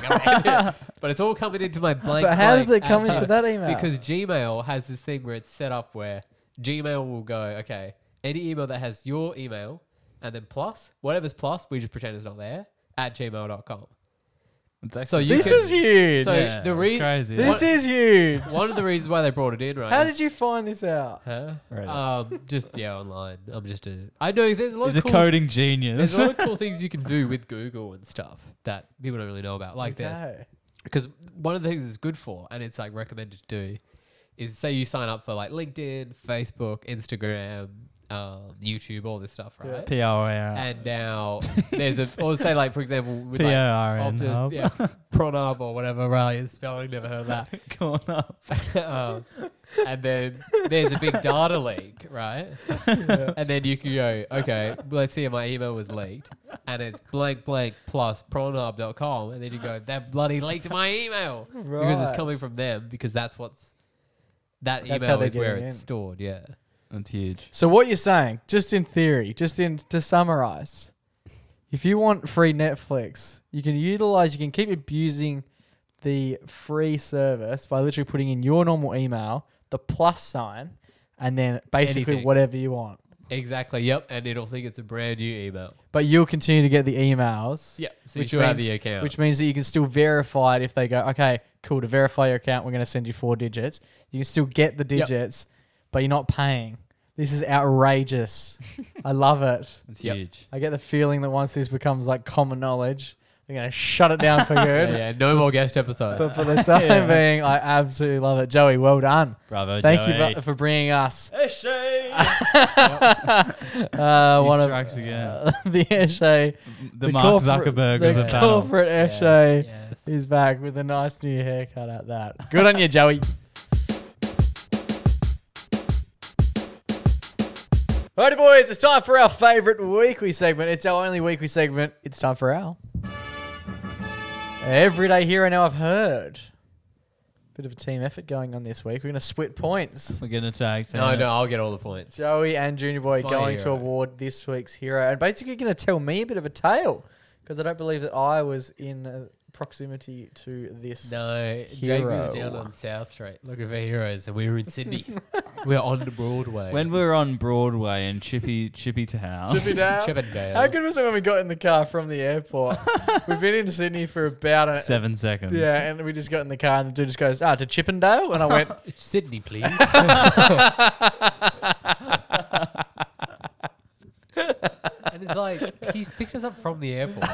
But it's all coming into my blank. But how blank does it come into that email? Because Gmail has this thing where it's set up where Gmail will go, okay, any email that has your email. And then plus, whatever's plus, we just pretend it's not there, at gmail dot com. Exactly. So you this can, is huge. So yeah, the reason This one, is huge. One of the reasons why they brought it in, right? How did you find this out? Huh? Right. Um, just, yeah, online. I'm just a... I know there's a lot He's of cool... He's a coding genius. There's a lot of cool things you can do with Google and stuff that people don't really know about. Like okay. this. Because one of the things it's good for, and it's like recommended to do, is say you sign up for like LinkedIn, Facebook, Instagram... Um, YouTube, all this stuff, right? P R N. And now there's a, or say like, for example, with like Optus, yeah, Pornhub or whatever, Riley's spelling, never heard of that. Pornhub. um, and then there's a big data leak, right? Yeah. And then you can go, okay, let's see if my email was leaked and it's blank, blank plus Pornhub dot com. And then you go, that bloody leaked my email right. because it's coming from them because that's what's, that that's email is where it's in. stored, yeah. That's huge. So what you're saying, just in theory, just in to summarize, if you want free Netflix, you can utilize, you can keep abusing the free service by literally putting in your normal email, the plus sign, and then basically Anything. whatever you want. Exactly. Yep. And it'll think it's a brand new email. But you'll continue to get the emails. Yep. So which you means, have the account, which means that you can still verify it if they go, okay, cool. To verify your account, we're going to send you four digits. You can still get the digits, yep. but you're not paying. This is outrageous. I love it. It's yep. huge. I get the feeling that once this becomes like common knowledge, they're going to shut it down for good. yeah, yeah, no more guest episodes. But for the time yeah. being, I absolutely love it. Joey, well done. Bravo, Thank Joey. Thank you for bringing us. Eshay! uh, one of again. Uh, the Eshay. The, the Mark Zuckerberg the of the panel. The corporate Eshay yes, yes. is back with a nice new haircut at that. Good on you, Joey. Alrighty boys, it's time for our favourite weekly segment. It's our only weekly segment. It's time for our Everyday Hero Now I've Heard. Bit of a team effort going on this week. We're going to split points. We're going to tag team. No, no, I'll get all the points. Joey and Junior Boy My going hero. to award this week's hero. And basically going to tell me a bit of a tale. Because I don't believe that I was in... Uh, proximity to this No, hero. Jake was down on South Street looking for heroes and we were in Sydney. We were on Broadway. When we were on Broadway in Chippy, Chippendale. Chippendale. How good was it when we got in the car from the airport? We've been in Sydney for about... A, Seven seconds. Yeah, and we just got in the car and the dude just goes, ah, to Chippendale? And I went... It's Sydney, please. And it's like, he's picked us up from the airport.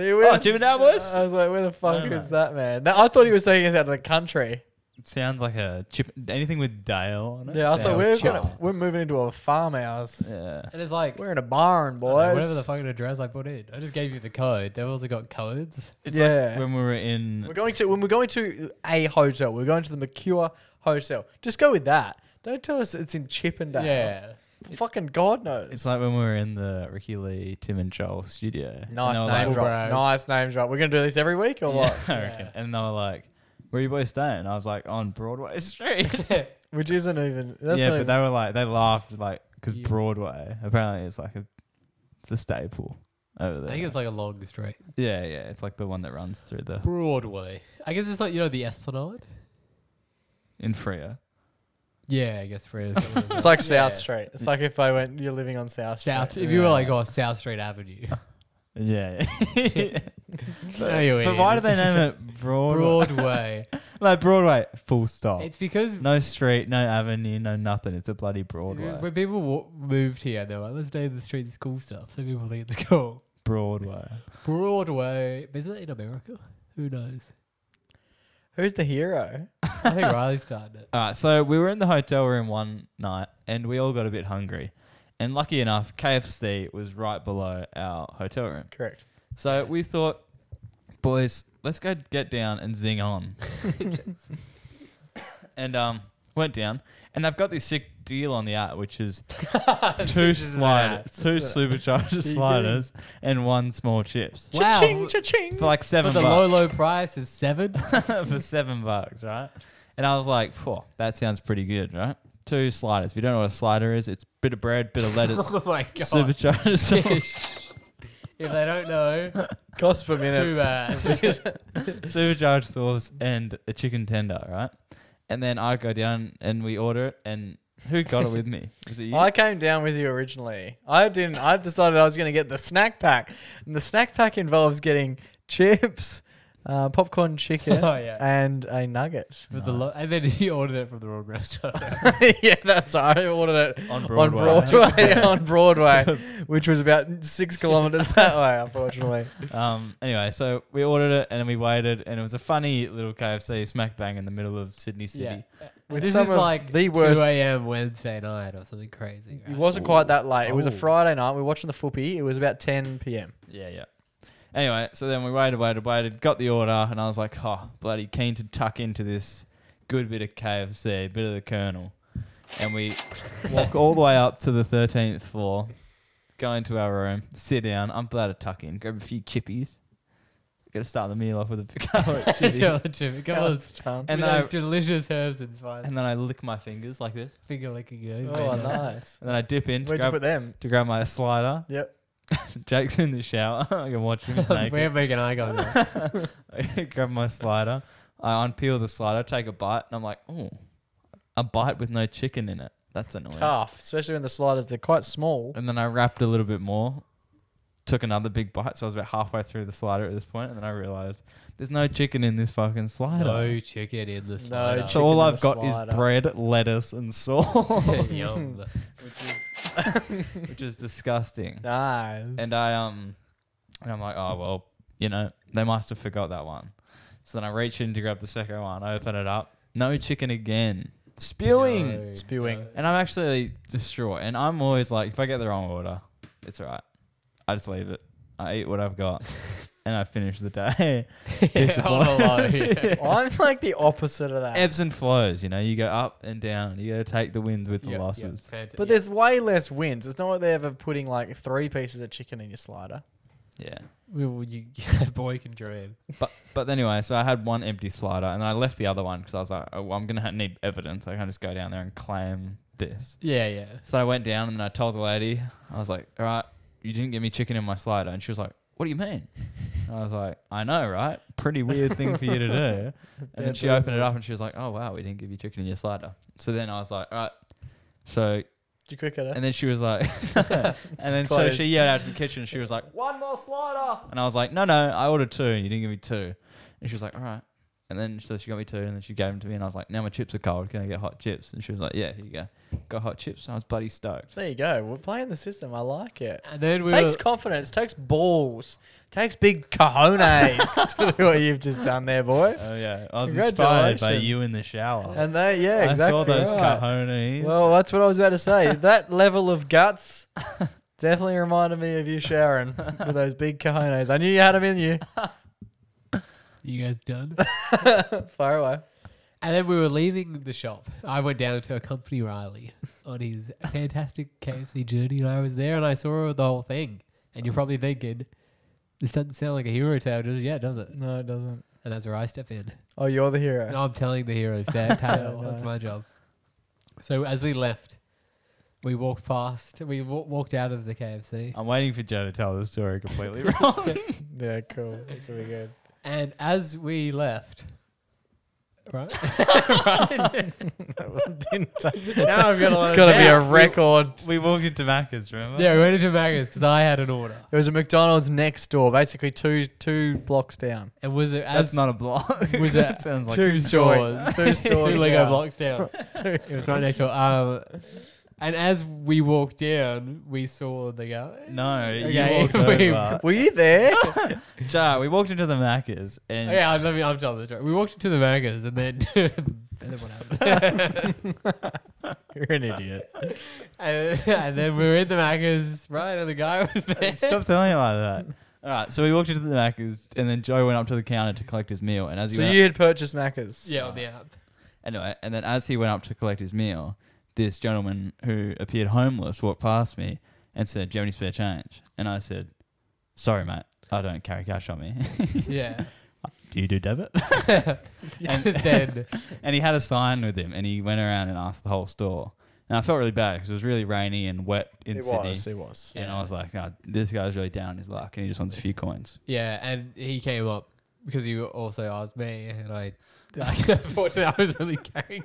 Oh, Chippendale boys? I was like, where the fuck is know. that, man? No, I thought he was taking us out of the country. It sounds like a chip, anything with Dale on it. Yeah, I thought we were, gonna, we're moving into a farmhouse. Yeah. And it's like, we're in a barn, boys. Know, whatever the fucking address I put in. I just gave you the code. They've also got codes. It's yeah. like when we were in... We're going to, when we're going to a hotel, we're going to the Mercure Hotel. Just go with that. Don't tell us it's in Chippendale. Yeah. It, fucking God knows. It's like when we were in the Ricky Lee, Tim and Joel studio. Nice name drop. Nice name drop. We're going to do this every week or yeah, what? I reckon. Yeah. And they were like, where are you boys staying? And I was like, on Broadway Street. Which isn't even... That's yeah, but even. they were like, they laughed like, because yeah. Broadway, apparently it's like a, the staple over there. I think it's like a long street. Yeah, yeah. It's like the one that runs through the... Broadway. I guess it's like, you know, the Esplanade? In Freo. Yeah, I guess for it is. It's like South yeah. Street. It's like if I went, you're living on South Street. South, if yeah. you were like, oh, South Street Avenue. yeah. yeah. So, no, but why do they name it Broadway? Broadway. Like Broadway, full stop. It's because... No street, no avenue, no nothing. It's a bloody Broadway. When people moved here, they were like, let's name the street the school stuff. So people think it's cool. Broadway. Broadway. Isn't that in America? Who knows? Who's the hero? I think Riley started it. All right, so we were in the hotel room one night and we all got a bit hungry. And lucky enough, K F C was right below our hotel room. Correct. So we thought, boys, let's go get down and zing on. And um, Went down, and they've got this sick deal on the art, which is two sliders, two supercharger sliders, and one small chips. Wow. Cha-ching, cha-ching. For like seven bucks. For the bucks. low, low price of seven? For seven bucks, right? And I was like, phew, that sounds pretty good, right? Two sliders. If you don't know what a slider is, it's bit of bread, bit of lettuce. Oh my God. Supercharger. If they don't know, cost per minute. Too bad. Supercharged sauce and a chicken tender, right? And then I go down and we order it. And who got it with me? Was it you? I came down with you originally. I didn't. I decided I was going to get the snack pack. And the snack pack involves getting chips, uh, popcorn chicken, oh, yeah. and a nugget. With nice. the lo and then he ordered it from the wrong restaurant. Yeah, that's right. I ordered it on Broadway. On Broadway, on Broadway which was about six kilometres that way, unfortunately. Um, anyway, so we ordered it and then we waited, and it was a funny little K F C smack bang in the middle of Sydney City. Yeah. This is like the two A M Wednesday night or something crazy. Right? It wasn't Ooh. quite that late. It was Ooh. a Friday night. We were watching the footy. It was about ten P M Yeah, yeah. Anyway, so then we waited, waited, waited, got the order, and I was like, oh, bloody keen to tuck into this good bit of K F C, bit of the kernel. And we walk all the way up to the thirteenth floor, go into our room, sit down. I'm glad to tuck in, grab a few chippies. Got to start the meal off with a couple of chippies. Couple and those delicious herbs and spices. And then I lick my fingers like this. Finger licking good. Oh, nice. And then I dip in to grab, put them? to grab my slider. Yep. Jake's in the shower. I can watch him. We're making eye contact. I grab my slider. I unpeel the slider, take a bite, and I'm like, oh, a bite with no chicken in it. That's annoying. Tough, especially when the sliders, they're quite small. And then I wrapped a little bit more, took another big bite. So I was about halfway through the slider at this point, and then I realised there's no chicken in this fucking slider. No chicken in the slider. No so all I've got slider. is bread, lettuce, and sauce. Yum. Which is which is disgusting. Nice. And I um, and I'm like, oh well, you know, they must have forgot that one. So then I reach in to grab the second one. I open it up, no chicken again, spewing, no, spewing. No. And I'm actually distraught. And I'm always like, if I get the wrong order, it's alright. I just leave it. I eat what I've got, and I finish the day. yeah, on low, yeah. I'm like the opposite of that. Ebbs and flows, you know. You go up and down. You got to take the wins with the yep, losses. Yep, but yep. there's way less wins. It's not like they're ever putting like three pieces of chicken in your slider. Yeah. Well, you, boy can dream. But but anyway, so I had one empty slider, and I left the other one because I was like, oh, well, I'm going to need evidence. I can't just go down there and claim this. Yeah, yeah. So I went down, and I told the lady, I was like, all right, you didn't give me chicken in my slider. And she was like, what do you mean? I was like, I know, right? Pretty weird thing for you to do. And yeah, then she opened it up and she was like, oh, wow, we didn't give you chicken in your slider. So then I was like, all right. So. Did you quick at her? And then she was like. and then Close. so she yelled out to the kitchen. She was like, one more slider. And I was like, no, no, I ordered two and you didn't give me two. And she was like, all right. And then so she got me two and then she gave them to me. And I was like, now my chips are cold. Can I get hot chips? And she was like, yeah, here you go. Got hot chips. And I was bloody stoked. There you go. We're playing the system. I like it. And then we takes confidence. Takes balls. Takes big cojones to do what you've just done there, boy. Oh, yeah. I was inspired by you in the shower. And they, yeah, I exactly. I saw those right. cojones. Well, that's what I was about to say. That level of guts definitely reminded me of you showering with those big cojones. I knew you had them in you. You guys done? Far away. And then we were leaving the shop. I went down to accompany Riley on his fantastic K F C journey, and I was there and I saw the whole thing. And you're probably thinking, this doesn't sound like a hero tale, does it? Yeah, does it? No, it doesn't. And that's where I step in. Oh, you're the hero. And I'm telling the hero's dad tale. That's my job. So as we left, we walked past, we w walked out of the K F C. I'm waiting for Joe to tell the story completely wrong. Yeah, cool. That's really good. And as we left, right? right. Now I've got to. It's got to be a record. We, we walked into Macca's, remember? Yeah, we went into Macca's because I had an order. It was a McDonald's next door, basically two two blocks down. It was it as that's not a block. Was it? It sounds like two stores, two stores, two Lego blocks down. It was right next door. Um, And as we walked down, we saw the guy. No, okay. you walked over. Were you there? Ja, we walked into the Macca's. And yeah, I'm, I'm telling the joke. We walked into the Macca's and then, and then what happened? You're an idiot. and, and then we were in the Macca's, right? And the guy was there. Stop telling it like that. All right, so we walked into the Macca's and then Joe went up to the counter to collect his meal. And as So he went you up, had purchased Macca's? Yeah, on the app. Anyway, and then as he went up to collect his meal, this gentleman who appeared homeless walked past me and said, "Do you have any spare change?" And I said, "Sorry, mate, I don't carry cash on me." Yeah. "Do you do debit?" and, then, and he had a sign with him, and he went around and asked the whole store. And I felt really bad because it was really rainy and wet in it Sydney. It was, it was. And yeah. I was like, oh, this guy's really down on his luck and he just wants a few coins. Yeah, and he came up because he also asked me, and I, like, unfortunately, I was only carrying,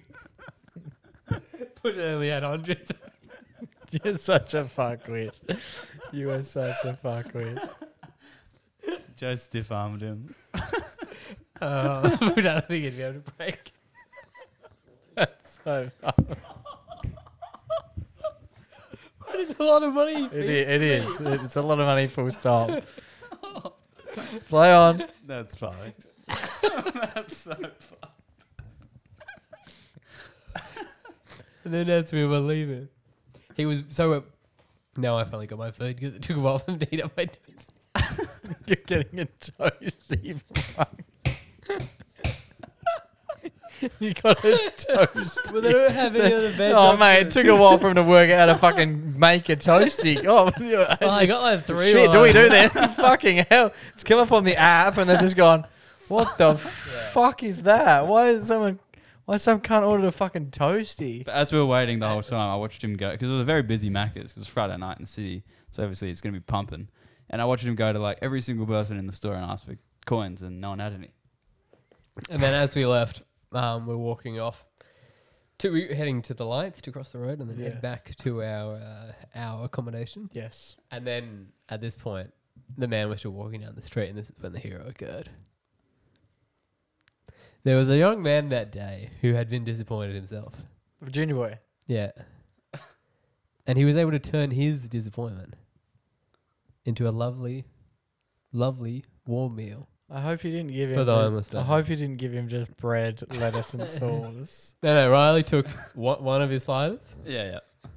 unfortunately, I only had hundreds. You're such a fuckwit. You are such a fuckwit. Joe stiff-armed him. uh, I don't think he'd be able to break. That's so fun. That is a lot of money. It is, it is. It's a lot of money, full stop. Oh. Play on. That's fucked. That's so fucked. And then that's where we'll leave it. He was so... Uh, now I finally got my food because it took a while for him to eat up my toast. You're getting a toast, you You got a toast. Well, they don't have any other veg. Oh, mate, it took a while for him to work out how to fucking make a toasty. Oh, well, I got like three. Shit, do we do that? Fucking hell. It's come up on the app and they've just gone, what the yeah. fuck is that? Why is someone... Why some cunt ordered a fucking toasty? But as we were waiting the whole time, I watched him go, because it was a very busy Macca's, because it's Friday night in the city, so obviously it's going to be pumping. And I watched him go to like every single person in the store and ask for coins, and no one had any. And then as we left... Um, we're walking off. To, we're heading to the lights to cross the road and then yes. head back to our uh, our accommodation. Yes. And then at this point, the man was still walking down the street, and this is when the hero occurred. There was a young man that day who had been disappointed himself. Junior Boy. Yeah. And he was able to turn his disappointment into a lovely, lovely warm meal. I hope you didn't give him. For the homeless man. I hope you didn't give him just bread, lettuce, and sauce. No, no. Riley took one of his sliders. Yeah, yeah.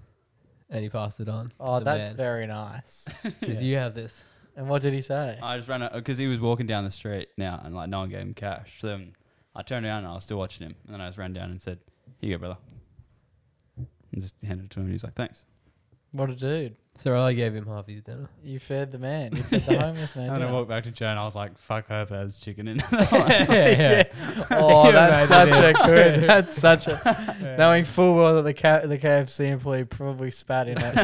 And he passed it on. Oh, that's man. very nice. Because yeah. you have this. And what did he say? I just ran out because he was walking down the street now, and like no one gave him cash. So then I turned around and I was still watching him, and then I just ran down and said, "Here you go, brother," and just handed it to him. And he was like, "Thanks." What a dude. So I gave him half his dinner. You fed the man. You fed the yeah. homeless man. And I walked back to Joe and I was like, fuck, I hope I has chicken in that one. yeah, yeah. yeah. Oh, that's such a good. That's such a... Yeah. Knowing full well that the K the K F C employee probably spat in it.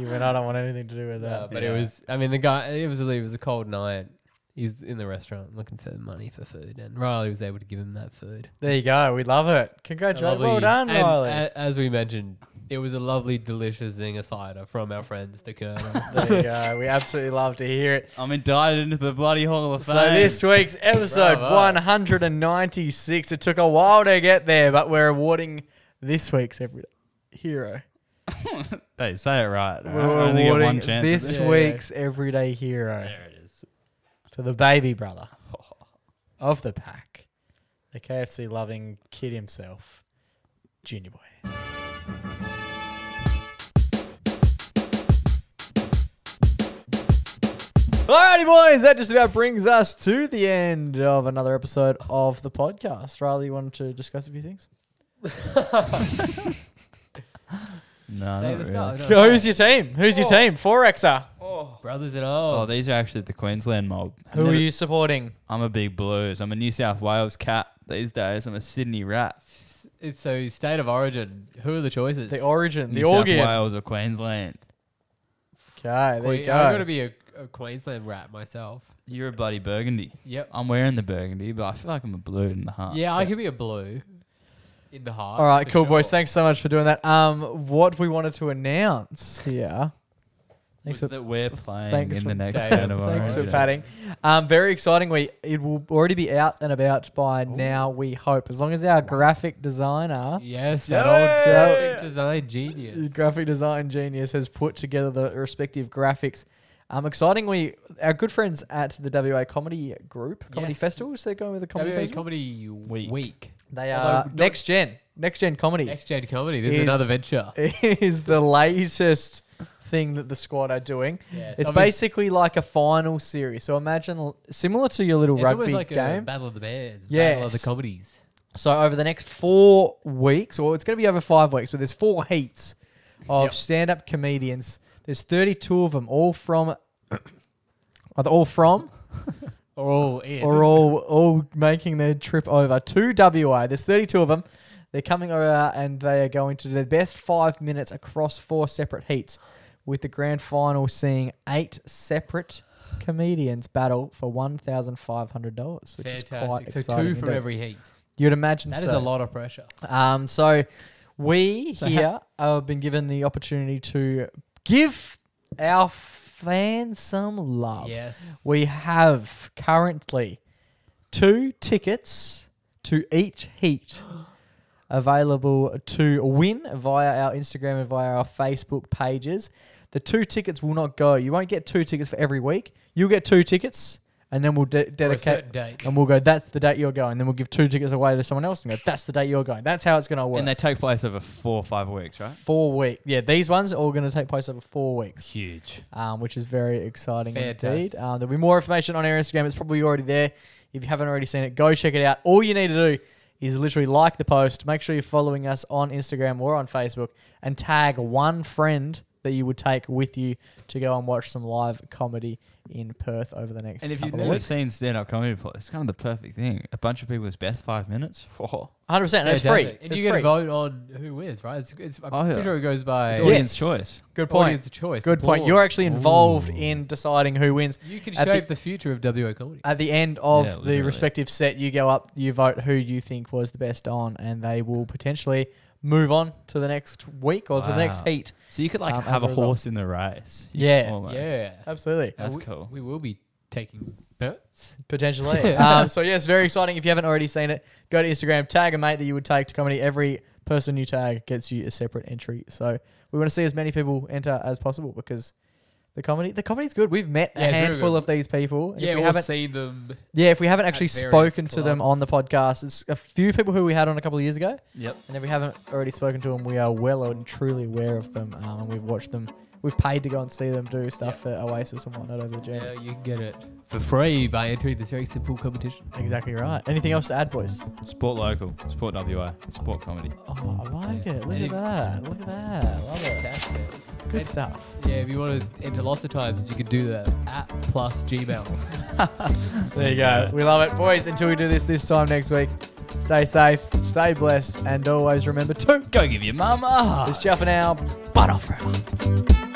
You went, I don't want anything to do with that. No, but yeah. it was... I mean, the guy... It was, it was a cold night. He's in the restaurant looking for money for food, and Riley was able to give him that food. There you go. We love it. Congratulations. Well done, and Riley. A, as we mentioned... It was a lovely, delicious zinger cider from our friends, the Colonel. There you go. We absolutely love to hear it. I'm indicted into the bloody Hall of Fame. So this week's episode Bravo. one hundred ninety-six. It took a while to get there, but we're awarding this week's every hero. Hey, say it right. We're right? awarding one chance this yeah, week's yeah. everyday hero. There it is. To the baby brother of the pack, the K F C loving kid himself, Junior Boy. Alrighty, boys, that just about brings us to the end of another episode of the podcast. Riley, you wanted to discuss a few things? no, not really. Not, no, no, who's your team? Who's oh. your team? Forexer. Oh. Brothers at all. Oh, these are actually the Queensland mob. I've Who never, are you supporting? I'm a big Blues. I'm a New South Wales cat these days. I'm a Sydney rat. It's so state of origin. Who are the choices? The origin. New the South Wales or Queensland. Okay, there you go. I'm going to be a... a Queensland rat myself. You're a bloody burgundy. Yep. I'm wearing the burgundy, but I feel like I'm a blue in the heart. Yeah, yeah. I could be a blue in the heart. All right, cool, sure. boys. Thanks so much for doing that. Um, what we wanted to announce here... Thanks for that we're playing thanks in the next game. Thanks for padding. Um, very exciting. We, it will already be out and about by Ooh. now, we hope. As long as our graphic designer... Yes, that old graphic design genius. Graphic design genius has put together the respective graphics. Um, exciting, we, our good friends at the W A Comedy Group, Comedy yes. Festivals, they're going with the Comedy W A Festival? Comedy Week. Week. They are Next Gen, Next Gen Comedy. Next Gen Comedy, this is, is another venture. Is the latest thing that the squad are doing. Yeah, it's basically like a final series. So imagine, similar to your little it's rugby like game. It's almost like a Battle of the Bands, yes. Battle of the Comedies. So over the next four weeks, or it's going to be over five weeks, but there's four heats of yep. stand-up comedians. There's thirty-two of them, all from, are they all from? or all in. Or all, all making their trip over to W A. There's thirty-two of them. They're coming over and they are going to do their best five minutes across four separate heats, with the grand final seeing eight separate comedians battle for one thousand five hundred dollars, which Fantastic. is quite exciting. So two from every heat. You'd imagine that so. That is a lot of pressure. Um, so we so here have been given the opportunity to give our fans some love. Yes. We have currently two tickets to each heat available to win via our Instagram and via our Facebook pages. The two tickets will not go. You won't get two tickets for every week. You'll get two tickets. And then we'll de dedicate, date. and we'll go, that's the date you're going. Then we'll give two tickets away to someone else and go, that's the date you're going. That's how it's going to work. And they take place over four or five weeks, right? Four weeks. Yeah, these ones are all going to take place over four weeks. Huge. Um, which is very exciting Fantastic. indeed. Um, there'll be more information on our Instagram. It's probably already there. If you haven't already seen it, go check it out. All you need to do is literally like the post. Make sure you're following us on Instagram or on Facebook and tag one friend that you would take with you to go and watch some live comedy in Perth over the next couple of weeks. And if you've never seen stand-up comedy before, it's kind of the perfect thing. A bunch of people's best five minutes. one hundred percent. It's free. And you get a vote on who wins, right? It's, it's, I'm oh, yeah. pretty sure it goes by... It's audience choice. Good point. Audience choice. Good point. You're actually involved Ooh. in deciding who wins. You can shape the, the future of W A comedy. At the end of yeah, the respective set, you go up, you vote who you think was the best on, and they will potentially... move on to the next week or wow. to the next heat. So you could like um, have a, a horse in the race. Yeah, almost. yeah, absolutely. That's we, cool. We will be taking bets potentially. yeah. Um, so yeah, it's very exciting. If you haven't already seen it, go to Instagram, tag a mate that you would take to comedy. Every person you tag gets you a separate entry. So we want to see as many people enter as possible because the comedy, the comedy's good. We've met yeah, a handful of these people. Yeah, if we we'll haven't seen them. Yeah, if we haven't actually spoken clubs. to them on the podcast, it's a few people who we had on a couple of years ago. Yep. And if we haven't already spoken to them, we are well and truly aware of them. Um, and we've watched them. We've paid to go and see them do stuff yep. for Oasis and whatnot over the gym. Yeah, you can get it for free by entering this very simple competition. Exactly right. Anything else to add, boys? Sport local, sport W A, sport comedy. Oh, I like yeah. it. Look and at that. Look at that. Love it. That's it. Good and stuff. Yeah, if you want to enter lots of times, you could do that at plus Gmail. There you go. We love it. Boys, until we do this this time next week, stay safe, stay blessed, and always remember to go give your mum a hug. It's Jeff and Al, but off forever.